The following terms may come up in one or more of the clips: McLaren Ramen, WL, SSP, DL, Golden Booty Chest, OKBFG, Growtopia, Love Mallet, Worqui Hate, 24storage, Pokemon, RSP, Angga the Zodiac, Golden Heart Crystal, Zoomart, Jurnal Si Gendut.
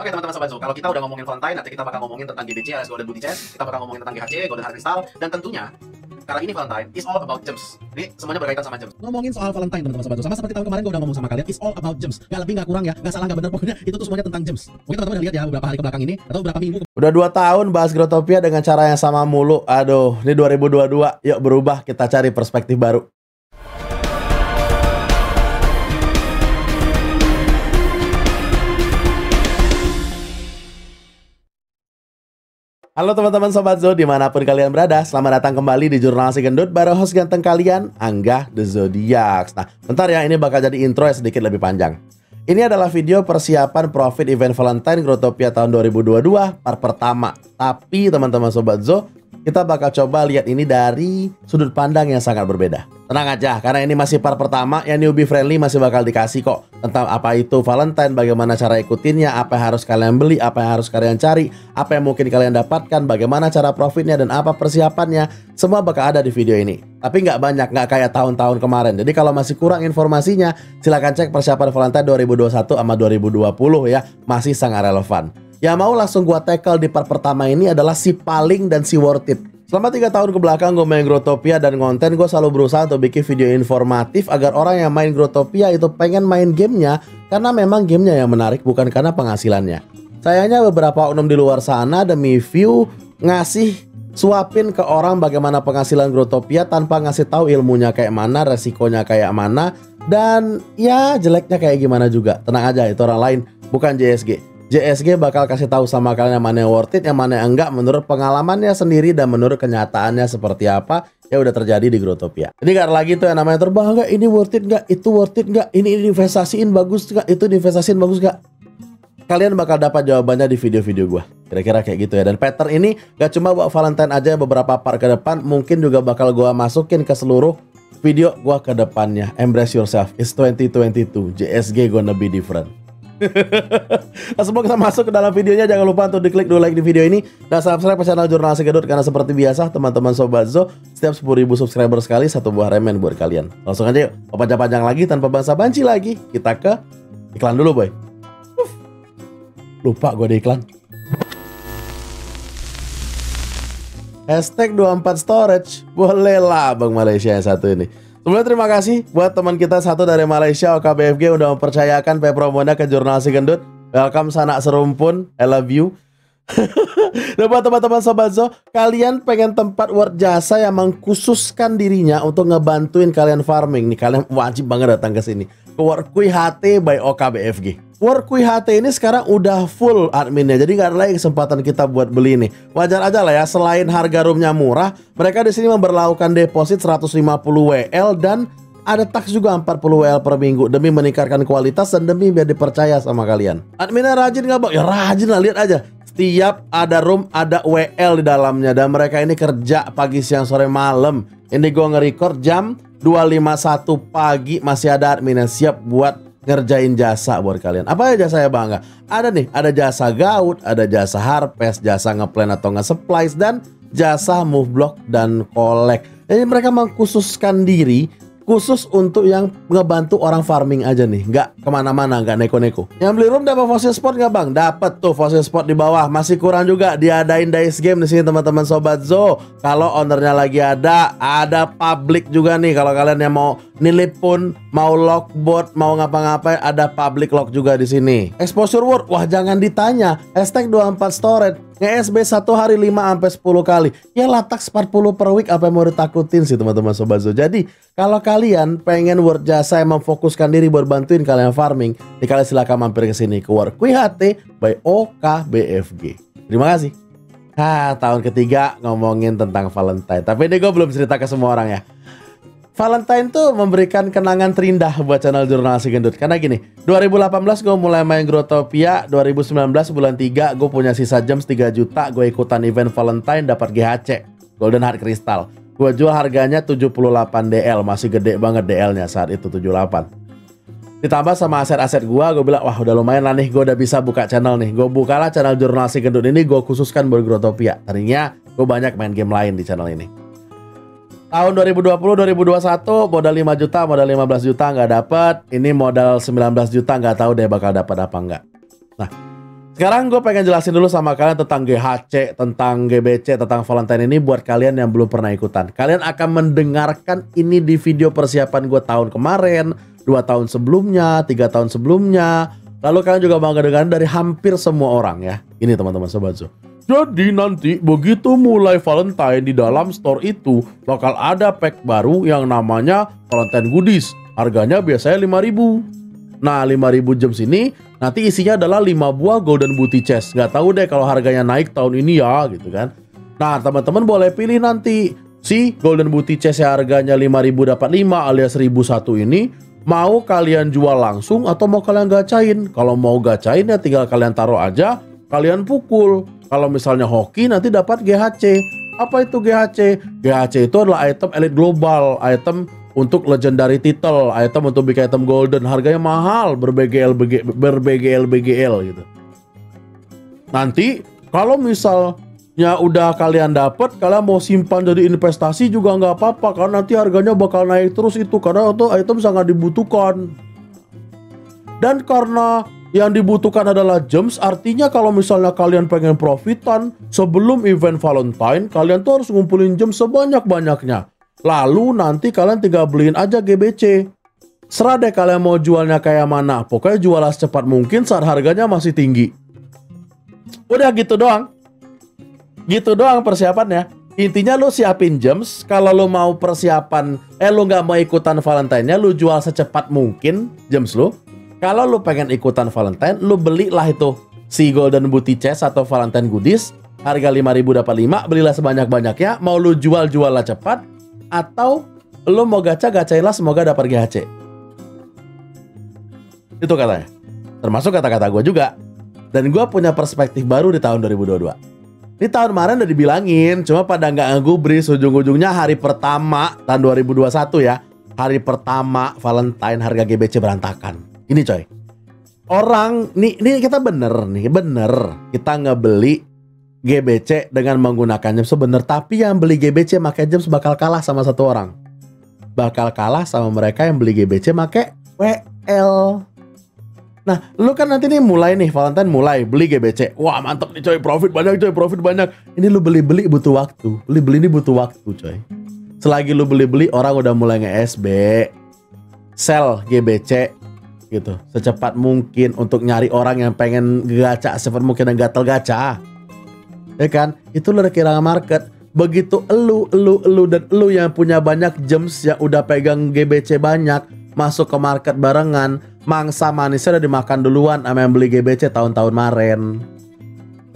Oke teman-teman sobat Zoom, kalau kita udah ngomongin Valentine, nanti kita bakal ngomongin tentang GBC alias Golden Booty Chest, kita bakal ngomongin tentang GHC, Golden Heart Crystal, dan tentunya karena ini Valentine is all about gems. Ini semuanya berkaitan sama gems. Ngomongin soal Valentine teman-teman sobat Zoom, sama seperti tahun kemarin gue udah ngomong sama kalian, is all about gems. Gak lebih, gak kurang ya, gak salah, gak bener, pokoknya itu tuh semuanya tentang gems. Mungkin teman-teman udah lihat ya beberapa hari kebelakang ini, atau beberapa minggu. Udah 2 tahun bahas Growtopia dengan cara yang sama mulu. Aduh, ini 2022, yuk berubah, kita cari perspektif baru. Halo teman-teman sobat Zoo, dimanapun kalian berada, selamat datang kembali di Jurnal Si Gendut, bareng host ganteng kalian, Angga the Zodiac. Nah, bentar ya, ini bakal jadi intro yang sedikit lebih panjang. Ini adalah video persiapan profit event Valentine Growtopia tahun 2022, part pertama. Tapi teman-teman sobat Zoo, kita bakal coba lihat ini dari sudut pandang yang sangat berbeda. Tenang aja, karena ini masih part pertama, yang newbie friendly masih bakal dikasih kok. Tentang apa itu Valentine, bagaimana cara ikutinnya, apa yang harus kalian beli, apa yang harus kalian cari, apa yang mungkin kalian dapatkan, bagaimana cara profitnya, dan apa persiapannya. Semua bakal ada di video ini. Tapi nggak banyak, nggak kayak tahun-tahun kemarin. Jadi kalau masih kurang informasinya, silahkan cek persiapan Valentine 2021 sama 2020 ya. Masih sangat relevan. Yang mau langsung gua tackle di part pertama ini adalah si paling dan si worth it. Selama 3 tahun kebelakang gue main Growtopia dan konten, gue selalu berusaha untuk bikin video informatif agar orang yang main Growtopia itu pengen main gamenya, karena memang gamenya yang menarik, bukan karena penghasilannya. Sayangnya beberapa oknum di luar sana demi view ngasih suapin ke orang bagaimana penghasilan Growtopia tanpa ngasih tahu ilmunya kayak mana, resikonya kayak mana, dan ya jeleknya kayak gimana juga. Tenang aja, itu orang lain, bukan JSG. JSG bakal kasih tahu sama kalian yang mana yang worth it, yang mana yang enggak menurut pengalamannya sendiri dan menurut kenyataannya seperti apa yang udah terjadi di Growtopia. Jadi gak ada lagi tuh yang namanya terbang, enggak, ini worth it enggak, itu worth it enggak, ini investasiin bagus enggak, itu investasiin bagus enggak. Kalian bakal dapat jawabannya di video-video gua. Kira-kira kayak gitu ya. Dan pattern ini gak cuma buat Valentine aja, beberapa part ke depan mungkin juga bakal gua masukin ke seluruh video gua ke depannya. Embrace yourself, it's 2022, JSG gonna be different. Sebelum kita masuk ke dalam videonya, jangan lupa untuk diklik dulu like di video ini dan subscribe ke channel Jurnal Si Gendut, karena seperti biasa teman-teman sobat Zo, setiap 10.000 subscriber sekali 1 buah remen buat kalian. Langsung aja yuk, panjang-panjang lagi tanpa basa banci lagi, kita ke iklan dulu boy. Lupa gue ada iklan. #24storage, bolehlah Bang Malaysia yang satu ini. Sebelumnya terima kasih buat teman kita satu dari Malaysia, OKBFG, udah mempercayakan promonya ke Jurnal Si Gendut. Welcome sanak serumpun, I love you. Dan buat teman-teman sobat Zo, kalian pengen tempat worth jasa yang mengkhususkan dirinya untuk ngebantuin kalian farming nih, kalian wajib banget datang ke sini, ke Worqui Hate by OKBFG. Worqui Hate ini sekarang udah full adminnya, jadi nggak ada lagi kesempatan kita buat beli nih. Wajar aja lah ya, selain harga roomnya murah, mereka di sini memberlakukan deposit 150 WL dan ada tax juga 40 WL per minggu demi meningkatkan kualitas dan demi biar dipercaya sama kalian. Adminnya rajin nggak bang? Ya rajin lah, lihat aja. Setiap ada room ada WL di dalamnya, dan mereka ini kerja pagi, siang, sore, malam. Ini gue nge-record jam 2.51 pagi masih ada adminnya siap buat ngerjain jasa buat kalian. Apa ya jasa ya Bang? Ada nih, ada jasa gaut, ada jasa harvest, jasa ngeplan atau nge-splice, dan jasa move block dan collect. Jadi mereka mengkhususkan diri khusus untuk yang ngebantu orang farming aja nih, nggak kemana-mana, nggak neko-neko. Yang beli room dapat fossil spot nggak Bang? Dapat tuh fossil spot di bawah. Masih kurang juga, diadain dice game di sini teman-teman sobat Zo. Kalau ownernya lagi ada public juga nih. Kalau kalian yang mau nilip pun, mau lockboard, mau ngapa-ngapain, ada public lock juga di sini. Exposure word, wah jangan ditanya. #24storage. Nge-SB 1 hari 5-10 kali. Ya latak 40 per week, apa yang mau ditakutin sih teman-teman sobat Zo. Jadi kalau kalian pengen worth jasa yang memfokuskan diri buat bantuin kalian farming, nih kalian silahkan mampir ke sini ke Worqui Hate by OKBFG. Terima kasih. Tahun ketiga ngomongin tentang Valentine. Tapi ini gue belum cerita ke semua orang ya. Valentine tuh memberikan kenangan terindah buat channel Jurnal Si Gendut. Karena gini, 2018 gue mulai main Growtopia, 2019 bulan 3 gue punya sisa gems 3 juta, gue ikutan event Valentine dapat GHC, Golden Heart Crystal. Gue jual harganya 78 DL, masih gede banget DL-nya saat itu 78. Ditambah sama aset-aset gue bilang, wah udah lumayan lah nih, gue udah bisa buka channel nih. Gue bukalah channel Jurnal Si Gendut ini, gue khususkan buat Growtopia. Tadinya gue banyak main game lain di channel ini. Tahun 2020-2021 modal 5 juta, modal 15 juta nggak dapat. Ini modal 19 juta, nggak tahu deh bakal dapat apa nggak. Nah, Sekarang gue pengen jelasin dulu sama kalian tentang GHC, tentang GBC, tentang Valentine ini buat kalian yang belum pernah ikutan. Kalian akan mendengarkan ini di video persiapan gue tahun kemarin, 2 tahun sebelumnya, 3 tahun sebelumnya. Lalu kalian juga bakal dengar dari hampir semua orang ya. Ini teman-teman sobatku. Jadi nanti begitu mulai Valentine di dalam store itu bakal ada pack baru yang namanya Valentine Goodies. Harganya biasanya 5.000. Nah, 5.000 jam sini nanti isinya adalah 5 buah Golden Booty Chest. Nggak tahu deh kalau harganya naik tahun ini ya, gitu kan. Nah, teman-teman boleh pilih nanti si Golden Booty Chest yang harganya 5.000 dapat 5 alias 1.001 ini mau kalian jual langsung atau mau kalian gacain. Kalau mau gacain ya tinggal kalian taruh aja, kalian pukul. Kalau misalnya hoki nanti dapat GHC. Apa itu GHC? GHC itu adalah item elite global, item untuk legendary title, item untuk big item golden, harganya mahal, ber-BGL gitu. Nanti kalau misalnya udah kalian dapat, kalian mau simpan jadi investasi juga nggak apa-apa, karena nanti harganya bakal naik terus itu, karena itu item sangat dibutuhkan. Dan karena yang dibutuhkan adalah gems, artinya kalau misalnya kalian pengen profitan sebelum event Valentine, kalian tuh harus ngumpulin gems sebanyak-banyaknya. Lalu nanti kalian tinggal beliin aja GBC. Serah deh kalian mau jualnya kayak mana, pokoknya jualah secepat mungkin saat harganya masih tinggi. Udah gitu doang. Gitu doang persiapannya. Intinya lu siapin gems. Kalau lu mau persiapan, lu nggak mau ikutan Valentine-nya, lu jual secepat mungkin gems lu. Kalau lu pengen ikutan Valentine, lu belilah itu si Golden Booty Chest atau Valentine Goodies. Harga 5.000 dapat 5, belilah sebanyak-banyaknya. Mau lu jual-jualah cepat, atau lo mau gacha-gacailah semoga dapat GHC. Itu katanya. Termasuk kata-kata gue juga. Dan gue punya perspektif baru di tahun 2022. Di tahun kemarin udah dibilangin, cuma pada nggak ngegubris. Ujung-ujungnya hari pertama tahun 2021 ya, hari pertama Valentine harga GBC berantakan. Ini coy, orang nih kita bener kita ngebeli GBC dengan menggunakan gems sebener, tapi yang beli GBC pakai gems bakal kalah sama satu orang. Bakal kalah sama mereka yang beli GBC pakai WL. Nah, lu kan nanti nih mulai nih Valentine mulai beli GBC. Wah, mantep nih coy, profit banyak coy, profit banyak. Ini lu beli-beli butuh waktu. Beli-beli ini butuh waktu coy. Selagi lu beli-beli orang udah mulai nge-SB. Sell GBC gitu. Secepat mungkin untuk nyari orang yang pengen gacha, secepat mungkin yang gatel gacha. Ya kan, itu lo kehilangan market. Begitu elu dan elu yang punya banyak gems, yang udah pegang GBC banyak, masuk ke market barengan, mangsa manisnya udah dimakan duluan sama yang beli GBC tahun-tahun kemarin.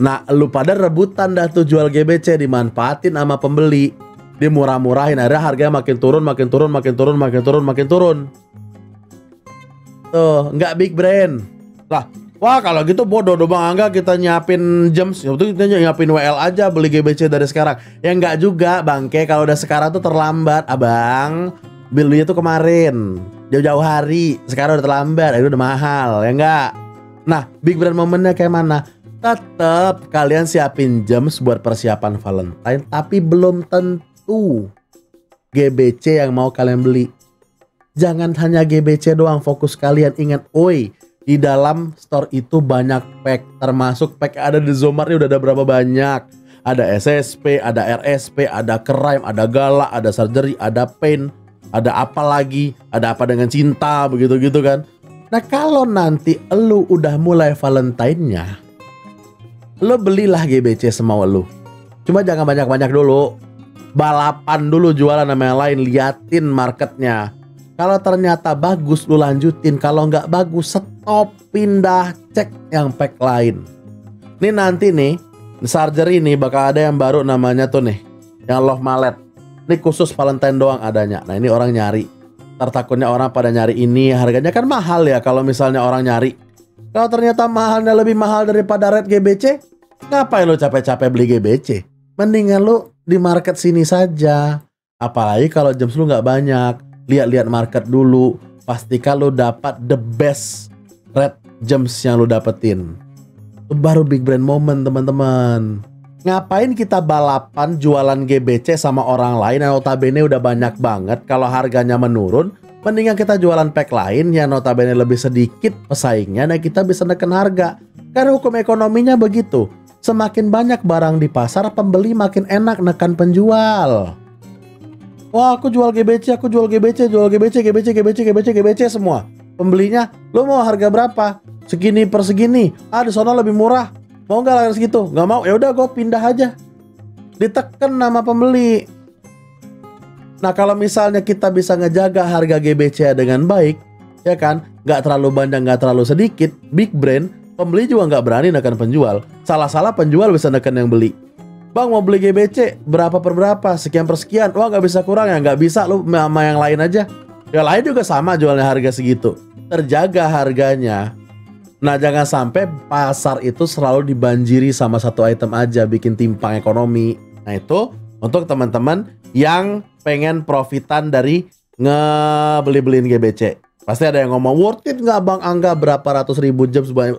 Nah, elu pada rebutan dah tuh jual GBC, dimanfaatin sama pembeli, dimurah-murahin, akhirnya harganya makin turun. Tuh, nggak big brain lah. Wah, kalau gitu bodoh dong Bang Angga, kita nyiapin gems, kita nyiapin WL aja, beli GBC dari sekarang. Ya enggak juga bangke, kalau udah sekarang tuh terlambat abang. Belinya tuh kemarin, jauh-jauh hari, sekarang udah terlambat, itu udah mahal, ya enggak? Nah, big brand momennya kayak mana? Tetap kalian siapin gems buat persiapan Valentine, tapi belum tentu GBC yang mau kalian beli. Jangan hanya GBC doang, fokus kalian, ingat, oi, di dalam store itu banyak pack, termasuk pack ada di Zoomart ini udah ada berapa banyak. Ada SSP, ada RSP, ada Crime, ada Gala, ada Surgery, ada Pain, ada apa lagi, ada apa dengan cinta, begitu-gitu kan. Nah, kalau nanti elu udah mulai Valentine-nya, lu belilah GBC semau elu. Cuma jangan banyak-banyak dulu. Balapan dulu jualan sama yang lain, liatin marketnya. Kalau ternyata bagus lu lanjutin, kalau nggak bagus stop, pindah, cek yang pack lain. Ini nanti nih Surgery ini bakal ada yang baru namanya tuh nih, yang Love Mallet. Ini khusus Valentine doang adanya. Nah, ini orang nyari. Tertakutnya orang pada nyari ini, harganya kan mahal ya kalau misalnya orang nyari. Kalau ternyata mahalnya lebih mahal daripada red GBC, ngapain lu capek-capek beli GBC? Mendingan lu di market sini saja. Apalagi kalau gems lu nggak banyak, lihat-lihat market dulu, pastikan lo dapat the best red gems yang lo dapetin. Baru big brand moment, teman-teman. Ngapain kita balapan jualan GBC sama orang lain yang notabene udah banyak banget? Kalau harganya menurun, mendingan kita jualan pack lain yang notabene lebih sedikit pesaingnya, dan kita bisa neken harga. Karena hukum ekonominya begitu, semakin banyak barang di pasar, pembeli makin enak nekan penjual. Wah, aku jual GBC semua. Pembelinya, lo mau harga berapa? Segini per segini. Ah, di sono lebih murah. Mau nggak harga segitu? Nggak mau. Ya udah, gue pindah aja. Diteken nama pembeli. Nah, kalau misalnya kita bisa ngejaga harga GBC dengan baik, ya kan? Nggak terlalu banyak, nggak terlalu sedikit. Big brand, pembeli juga nggak berani neken penjual. Salah-salah penjual bisa neken yang beli. Bang, mau beli GBC berapa per berapa? Sekian per sekian. Wah, nggak bisa kurang ya? Nggak bisa, lu sama yang lain aja. Yang lain juga sama jualnya harga segitu. Terjaga harganya. Nah, jangan sampai pasar itu selalu dibanjiri sama satu item aja, bikin timpang ekonomi. Nah, itu untuk teman-teman yang pengen profitan dari ngebeli-beliin GBC. Pasti ada yang ngomong, worth it nggak Bang Angga, berapa ratus ribu jam sebanyak...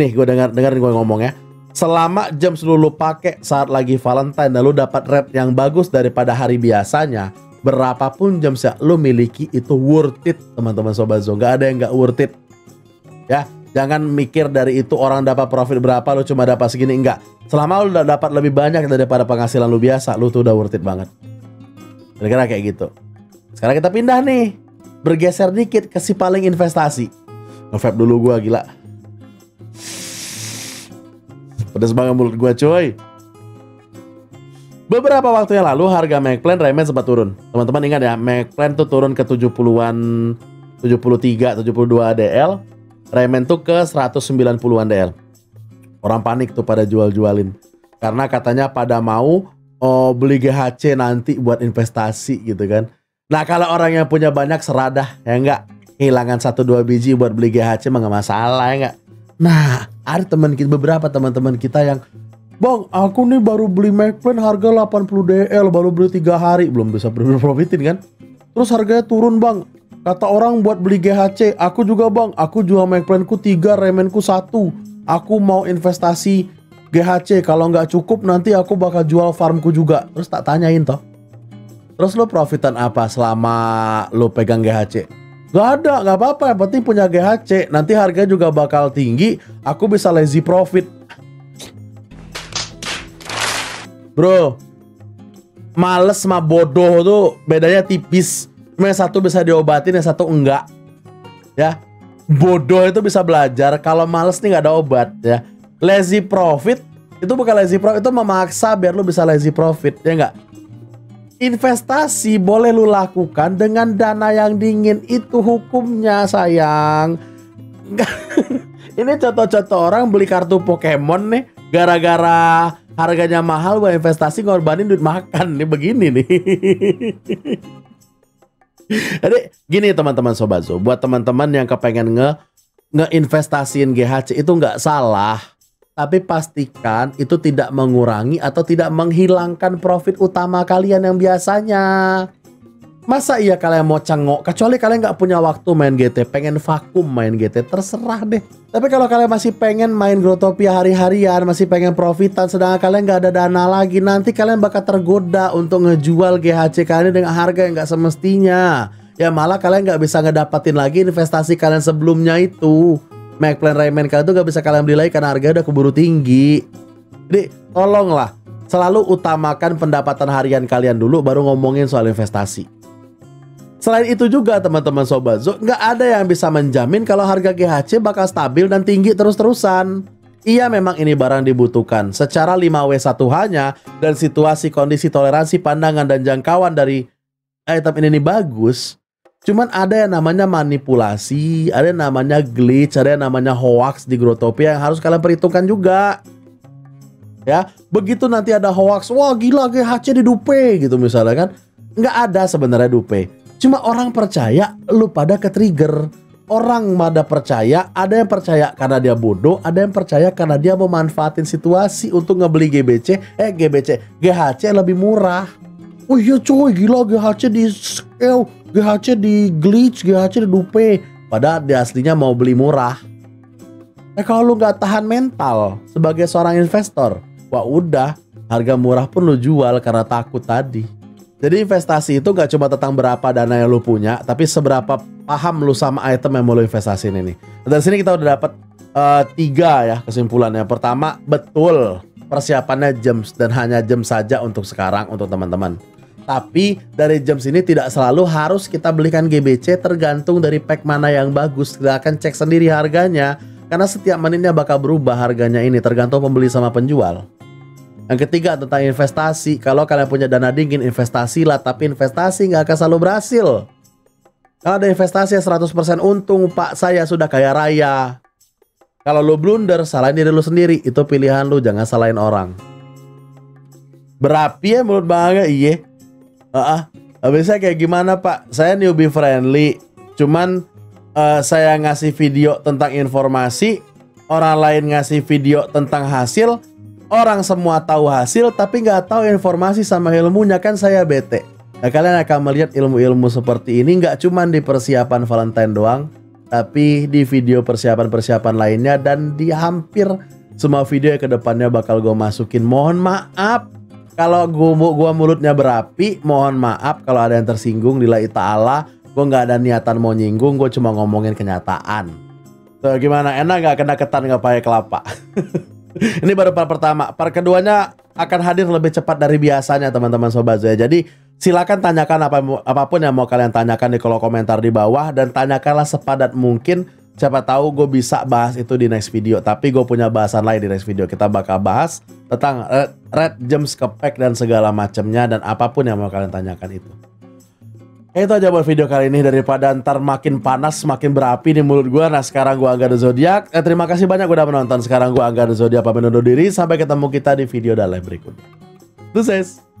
Nih, gue dengerin gue ngomong ya. Selama jam lu pakai saat lagi Valentine dan lu dapat rate yang bagus daripada hari biasanya, berapapun jam lu miliki itu worth it, teman-teman Sobat Zong. Nggak ada yang nggak worth it. Ya, jangan mikir dari itu orang dapat profit berapa, lu cuma dapat segini. Enggak. Selama lu udah dapat lebih banyak daripada penghasilan lu biasa, lu tuh udah worth it banget. Kira-kira kayak gitu. Sekarang kita pindah nih. Bergeser dikit ke si paling investasi. Nge-vape dulu gua, gila. Pedas banget mulut gua, coy. Beberapa waktu yang lalu harga McLaren Ramen sempat turun. Teman-teman ingat ya, McLaren tuh turun ke 70-an, 73, 72 DL. Ramen tuh ke 190-an DL. Orang panik tuh pada jual-jualin. Karena katanya pada mau beli GHC nanti buat investasi gitu kan. Nah, kalau orang yang punya banyak seradah, ya enggak? Kehilangan 1-2 biji buat beli GHC mah enggak masalah, ya enggak? Nah, ada beberapa teman-teman kita yang, Bang, aku nih baru beli McLaren harga 80 DL, baru beli 3 hari. Belum bisa profitin kan? Terus harganya turun, Bang. Kata orang buat beli GHC, aku juga Bang, aku jual McLarenku 3, Ramenku 1. Aku mau investasi GHC, kalau nggak cukup nanti aku bakal jual farmku juga. Terus tak tanyain toh. Terus lo profitan apa selama lo pegang GHC? Nggak ada, nggak apa-apa, yang penting punya GHC. Nanti harga juga bakal tinggi, aku bisa lazy profit. Bro, males sama bodoh tuh bedanya tipis. Yang satu bisa diobatin, yang satu enggak. Ya, bodoh itu bisa belajar. Kalau males nih nggak ada obat ya. Lazy profit itu bukan lazy profit, itu memaksa biar lu bisa lazy profit, ya enggak? Investasi boleh lu lakukan dengan dana yang dingin, itu hukumnya sayang. Ini contoh-contoh orang beli kartu Pokemon nih, gara-gara harganya mahal buat investasi ngorbanin duit makan nih, begini nih. Jadi gini teman-teman Sobat Zo, buat teman-teman yang kepengen ngeinvestasiin GHC itu nggak salah, tapi pastikan itu tidak mengurangi atau tidak menghilangkan profit utama kalian yang biasanya. Masa iya kalian mau cengok, kecuali kalian nggak punya waktu main GT, pengen vakum main GT, terserah deh. Tapi kalau kalian masih pengen main Growtopia hari-harian, masih pengen profitan, sedangkan kalian nggak ada dana lagi, nanti kalian bakal tergoda untuk ngejual GHC kalian dengan harga yang nggak semestinya. Ya malah kalian nggak bisa ngedapatin lagi investasi kalian sebelumnya itu. McLaren Ramen kalian tuh nggak bisa kalian beli lagi karena harga udah keburu tinggi. Jadi tolonglah selalu utamakan pendapatan harian kalian dulu, baru ngomongin soal investasi. Selain itu juga teman-teman Sobat Zo, nggak ada yang bisa menjamin kalau harga GHC bakal stabil dan tinggi terus-terusan. Iya, memang ini barang dibutuhkan secara 5W1H-nya dan situasi, kondisi, toleransi, pandangan, dan jangkauan dari item ini bagus. Cuman ada yang namanya manipulasi, ada yang namanya glitch, ada yang namanya hoax di Growtopia yang harus kalian perhitungkan juga. Ya, begitu nanti ada hoax, wah gila GHC di dupe gitu misalnya kan. Nggak ada sebenarnya dupe. Cuma orang percaya, lu pada ke-trigger. Orang pada percaya, ada yang percaya karena dia bodoh, ada yang percaya karena dia mau manfaatin situasi untuk ngebeli GHC lebih murah. Oh iya coy, gila GHC di scale, GHC di glitch, GHC di dupe. Padahal dia aslinya mau beli murah. Nah, kalau lu nggak tahan mental sebagai seorang investor, wah udah, harga murah pun lu jual karena takut tadi. Jadi investasi itu gak cuma tentang berapa dana yang lu punya, tapi seberapa paham lu sama item yang mau lu investasiin ini. Dari sini kita udah dapat tiga ya kesimpulannya. Pertama, betul persiapannya Gems dan hanya Gems saja untuk sekarang untuk teman-teman. Tapi dari Gems ini tidak selalu harus kita belikan GBC, tergantung dari pack mana yang bagus. Silahkan cek sendiri harganya, karena setiap menitnya bakal berubah harganya ini, tergantung pembeli sama penjual. Yang ketiga, tentang investasi. Kalau kalian punya dana dingin, investasilah, tapi investasi nggak akan selalu berhasil. Kalau ada investasi yang 100% untung, pak saya sudah kaya raya. Kalau lu blunder, salahin diri lu sendiri. Itu pilihan lu, jangan salahin orang. Berapi ya menurut Bang Angga? Iya. Habisnya kayak gimana pak? Saya newbie friendly. Cuman saya ngasih video tentang informasi, orang lain ngasih video tentang hasil. Orang semua tahu hasil, tapi nggak tahu informasi sama ilmunya, kan saya bete. Nah, kalian akan melihat ilmu-ilmu seperti ini nggak cuma di persiapan Valentine doang, tapi di video persiapan-persiapan lainnya dan di hampir semua video yang kedepannya bakal gue masukin. Mohon maaf kalau gue mulutnya berapi, mohon maaf kalau ada yang tersinggung. Lillahi ta'ala, gue nggak ada niatan mau nyinggung, gue cuma ngomongin kenyataan. So, gimana? Enak nggak kena ketan nggak pakai kelapa? Ini baru part pertama. Part keduanya akan hadir lebih cepat dari biasanya teman-teman Sobat Zoya. Jadi silakan tanyakan apapun yang mau kalian tanyakan di kolom komentar di bawah, dan tanyakanlah sepadat mungkin. Siapa tahu gue bisa bahas itu di next video. Tapi gue punya bahasan lain di next video. Kita bakal bahas tentang red Gems ke pack dan segala macamnya, dan apapun yang mau kalian tanyakan itu. Itu aja buat video kali ini. Daripada ntar makin panas, makin berapi di mulut gue. Nah sekarang gue Angga the Zodiac. Terima kasih banyak udah menonton. Sekarang gue Angga the Zodiac pamit undur diri. Sampai ketemu kita di video dan live berikutnya. Tschüss.